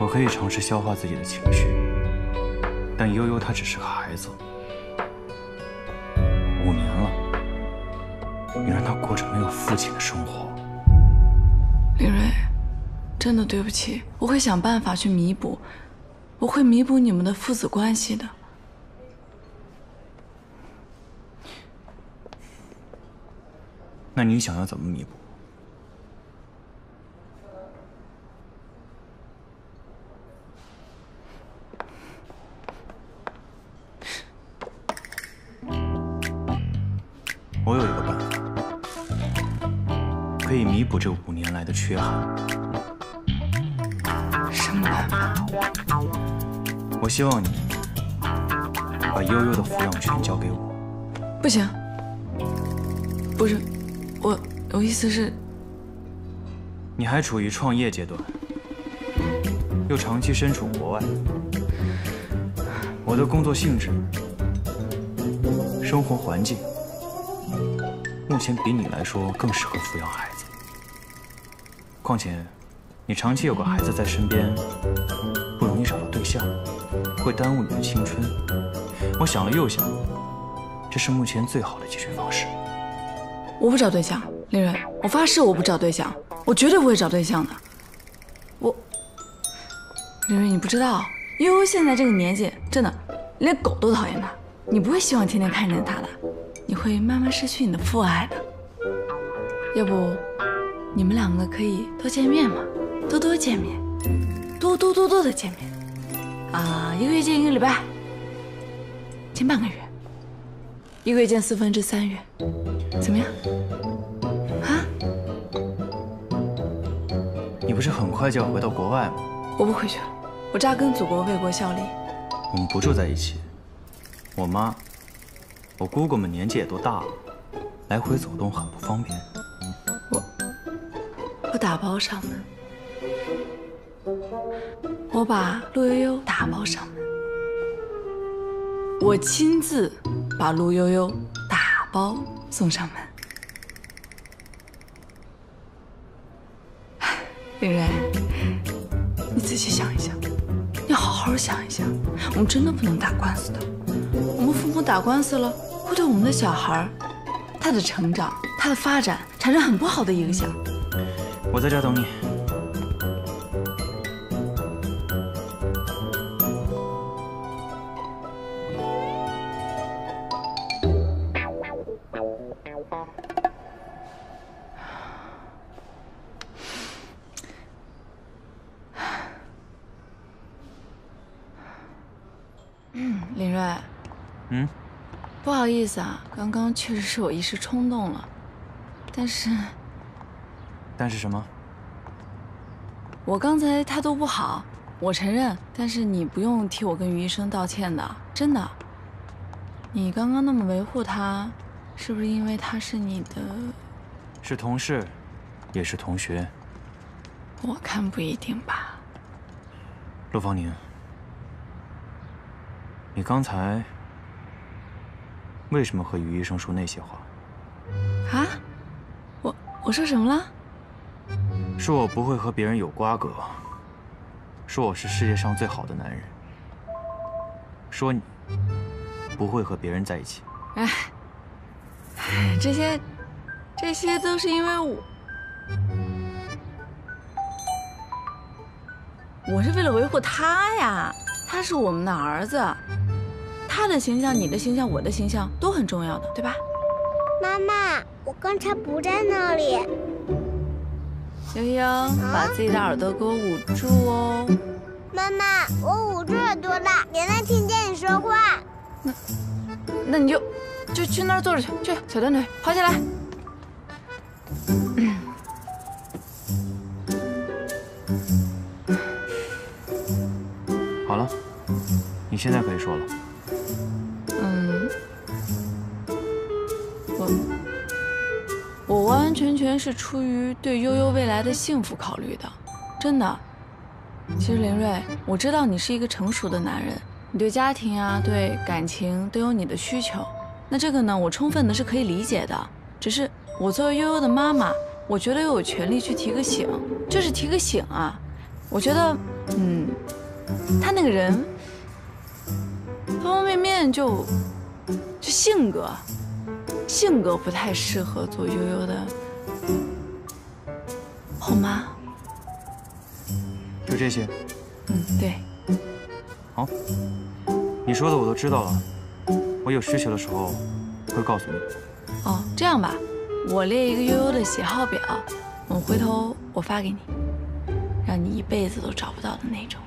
我可以尝试消化自己的情绪，但悠悠她只是个孩子，5年了，你让她过着没有父亲的生活。李瑞，真的对不起，我会想办法去弥补，我会弥补你们的父子关系的。 那你想要怎么弥补？我有一个办法，可以弥补这5年来的缺憾。什么办法？我希望你把悠悠的抚养权交给我。不行，不是。 我意思是，你还处于创业阶段，又长期身处国外，我的工作性质、生活环境，目前比你来说更适合抚养孩子。况且，你长期有个孩子在身边，不容易找到对象，会耽误你的青春。我想了又想，这是目前最好的解决方式。 我不找对象，李瑞，我发誓我不找对象，我绝对不会找对象的。李瑞，你不知道，悠悠现在这个年纪，真的连狗都讨厌她。你不会希望天天看见她的，你会慢慢失去你的父爱的。要不，你们两个可以多见面嘛，多见面，多的见面，啊，1个月见1个礼拜，见半个月。 1个月见3/4月，怎么样？啊？你不是很快就要回到国外吗？我不回去了，我扎根祖国，为国效力。我们不住在一起，我妈、我姑姑们年纪也都大了，来回走动很不方便。我打包上门，我把陆悠悠打包上门，我亲自。 把陆悠悠打包送上门。李瑞，你仔细想一想，要好好想一想，我们真的不能打官司的。我们父母打官司了，会对我们的小孩、他的成长、他的发展产生很不好的影响。我在这儿等你。林瑞，不好意思啊，刚刚确实是我一时冲动了，但是什么？我刚才态度不好，我承认，但是你不用替我跟于医生道歉的，真的。你刚刚那么维护他，是不是因为他是你的？是同事，也是同学。我看不一定吧。陆芳宁。 你刚才为什么和于医生说那些话？啊？我说什么了？说我不会和别人有瓜葛，说我是世界上最好的男人，说你不会和别人在一起。哎，这些都是因为我是为了维护他呀。他是我们的儿子。 他的形象、你的形象、我的形象都很重要的，对吧？妈妈，我刚才不在那里。悠悠，把自己的耳朵给我捂住哦。妈妈，我捂住耳朵了，也能听见你说话。那你就去那儿坐着去，小短腿跑起来。好了，你现在可以说了。 我完完全全是出于对悠悠未来的幸福考虑的，真的。其实林瑞，我知道你是一个成熟的男人，你对家庭啊、对感情都有你的需求。那这个呢，我充分的是可以理解的。只是我作为悠悠的妈妈，我觉得又有权利去提个醒，就是提个醒啊。我觉得，他那个人方方面面就性格不太适合做悠悠的后妈。就这些。对。好，你说的我都知道了。我有需求的时候会告诉你。哦，这样吧，我列一个悠悠的喜好表，我回头发给你。让你一辈子都找不到的那种。